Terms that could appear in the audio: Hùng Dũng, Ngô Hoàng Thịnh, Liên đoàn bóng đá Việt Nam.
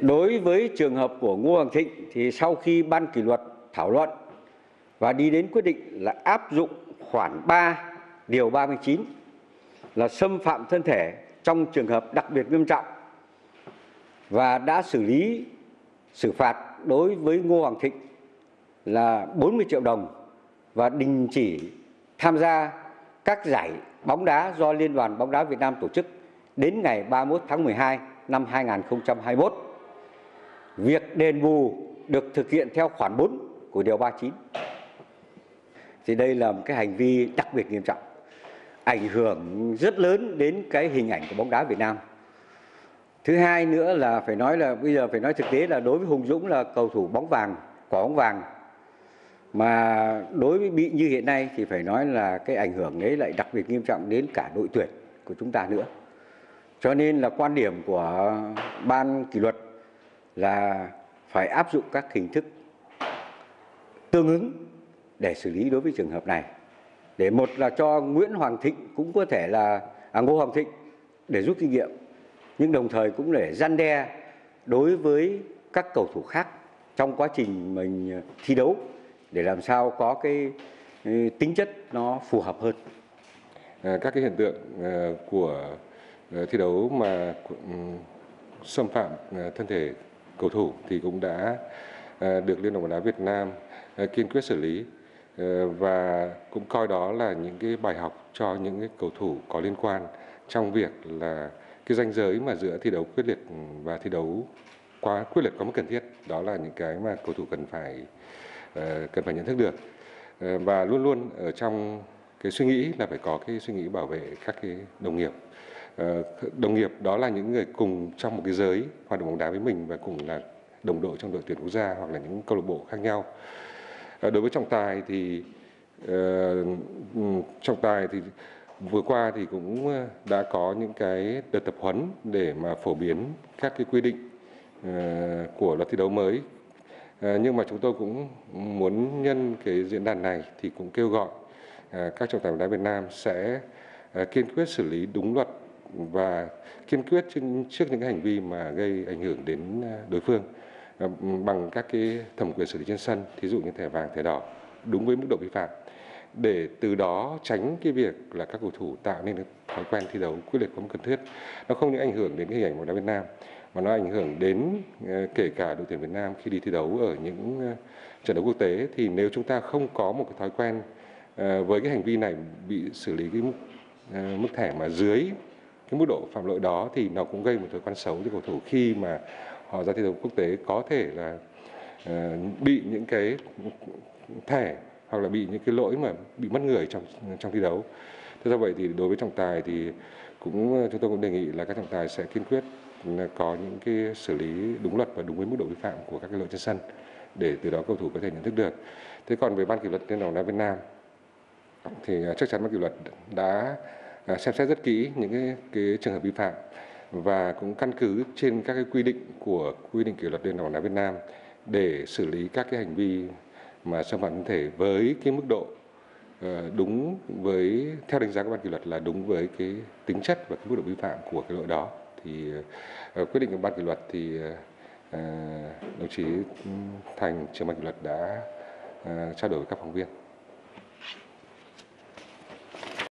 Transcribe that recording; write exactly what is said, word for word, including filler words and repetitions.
Đối với trường hợp của Ngô Hoàng Thịnh thì sau khi ban kỷ luật thảo luận và đi đến quyết định là áp dụng khoản ba điều ba mươi chín là xâm phạm thân thể trong trường hợp đặc biệt nghiêm trọng và đã xử lý xử phạt đối với Ngô Hoàng Thịnh là bốn mươi triệu đồng và đình chỉ tham gia các giải bóng đá do Liên đoàn bóng đá Việt Nam tổ chức đến ngày ba mươi mốt tháng mười hai năm hai nghìn không trăm hai mươi mốt. Việc đền bù được thực hiện theo khoản bốn của điều ba mươi chín. Thì đây là một cái hành vi đặc biệt nghiêm trọng, ảnh hưởng rất lớn đến cái hình ảnh của bóng đá Việt Nam. Thứ hai nữa là phải nói là bây giờ phải nói thực tế là đối với Hùng Dũng là cầu thủ bóng vàng, quả bóng vàng, mà đối với bị như hiện nay thì phải nói là cái ảnh hưởng đấy lại đặc biệt nghiêm trọng đến cả đội tuyển của chúng ta nữa. Cho nên là quan điểm của ban kỷ luật là phải áp dụng các hình thức tương ứng để xử lý đối với trường hợp này. Để một là cho Nguyễn Hoàng Thịnh cũng có thể là à, Ngô Hoàng Thịnh để rút kinh nghiệm, nhưng đồng thời cũng để răn đe đối với các cầu thủ khác trong quá trình mình thi đấu để làm sao có cái tính chất nó phù hợp hơn. À, các cái hiện tượng uh, của thi đấu mà xâm phạm thân thể cầu thủ thì cũng đã được Liên đoàn bóng đá Việt Nam kiên quyết xử lý và cũng coi đó là những cái bài học cho những cái cầu thủ có liên quan trong việc là cái ranh giới mà giữa thi đấu quyết liệt và thi đấu quá quyết liệt quá mức cần thiết, đó là những cái mà cầu thủ cần phải cần phải nhận thức được và luôn luôn ở trong cái suy nghĩ là phải có cái suy nghĩ bảo vệ các cái đồng nghiệp. Đồng nghiệp đó là những người cùng trong một cái giới hoạt động bóng đá với mình và cùng là đồng đội trong đội tuyển quốc gia hoặc là những câu lạc bộ khác nhau. Đối với trọng tài thì trọng tài thì vừa qua thì cũng đã có những cái đợt tập huấn để mà phổ biến các cái quy định của luật thi đấu mới. Nhưng mà chúng tôi cũng muốn nhân cái diễn đàn này thì cũng kêu gọi các trọng tài bóng đá Việt Nam sẽ kiên quyết xử lý đúng luật và kiên quyết trước những hành vi mà gây ảnh hưởng đến đối phương bằng các cái thẩm quyền xử lý trên sân, thí dụ như thẻ vàng, thẻ đỏ đúng với mức độ vi phạm, để từ đó tránh cái việc là các cầu thủ tạo nên thói quen thi đấu quyết liệt quá mức cần thiết. Nó không những ảnh hưởng đến cái hình ảnh bóng đá Việt Nam mà nó ảnh hưởng đến kể cả đội tuyển Việt Nam khi đi thi đấu ở những trận đấu quốc tế. Thì nếu chúng ta không có một cái thói quen với cái hành vi này bị xử lý cái mức thẻ mà dưới cái mức độ phạm lỗi đó thì nó cũng gây một thói quen xấu cho cầu thủ khi mà họ ra thi đấu quốc tế, có thể là bị những cái thẻ hoặc là bị những cái lỗi mà bị mất người trong trong thi đấu. Thế do vậy thì đối với trọng tài thì cũng chúng tôi cũng đề nghị là các trọng tài sẽ kiên quyết có những cái xử lý đúng luật và đúng với mức độ vi phạm của các cái lỗi trên sân để từ đó cầu thủ có thể nhận thức được. Thế còn về ban kỷ luật Liên đoàn bóng đá Việt Nam thì chắc chắn ban kỷ luật đã xem xét rất kỹ những cái, cái trường hợp vi phạm và cũng căn cứ trên các cái quy định của quy định kỷ luật Liên đoàn bóng đá Việt Nam để xử lý các cái hành vi mà xâm phạm thân thể với cái mức độ đúng với theo đánh giá của ban kỷ luật là đúng với cái tính chất và cái mức độ vi phạm của cái lỗi đó. Thì quyết định của ban kỷ luật thì đồng chí Thành trưởng ban kỷ luật đã trao đổi với các phóng viên.